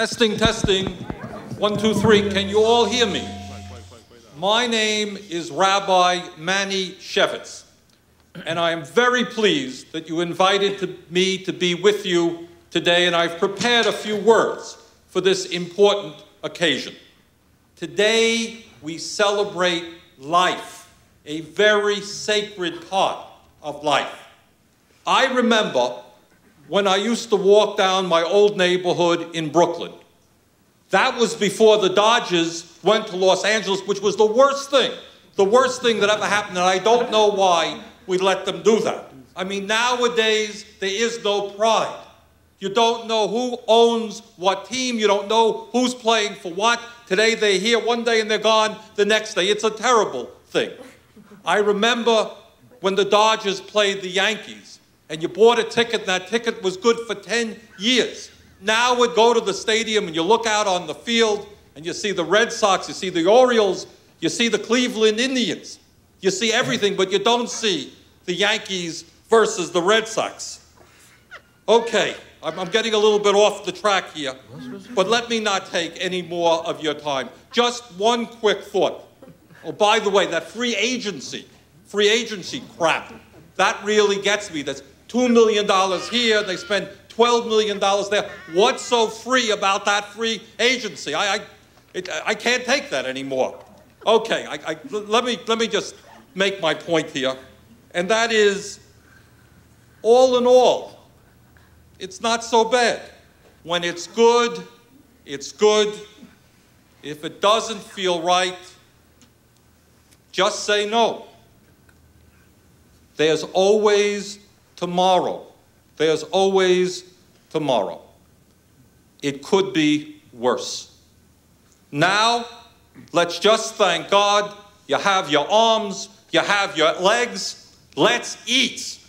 Testing, testing. 1, 2, 3. Can you all hear me? My name is Rabbi Manny Shevitz, and I am very pleased that you invited me to be with you today, and I've prepared a few words for this important occasion. Today, we celebrate life, a very sacred part of life. I remember when I used to walk down my old neighborhood in Brooklyn. That was before the Dodgers went to Los Angeles, which was the worst thing that ever happened, and I don't know why we let them do that. I mean, nowadays, there is no pride. You don't know who owns what team. You don't know who's playing for what. Today they're here one day and they're gone the next day. It's a terrible thing. I remember when the Dodgers played the Yankees and you bought a ticket and that ticket was good for 10 years. Now we'd go to the stadium and you look out on the field and you see the Red Sox, you see the Orioles, you see the Cleveland Indians. You see everything, but you don't see the Yankees versus the Red Sox. Okay. I'm getting a little bit off the track here, but let me not take any more of your time. Just one quick thought. Oh, by the way, that free agency crap, that really gets me. That's $2 million here, they spend $12 million there. What's so free about that free agency? I can't take that anymore. Okay, let me just make my point here, and that is, all in all, it's not so bad. When it's good, it's good. If it doesn't feel right, just say no. There's always tomorrow. There's always tomorrow. It could be worse. Now, let's just thank God. You have your arms, you have your legs. Let's eat.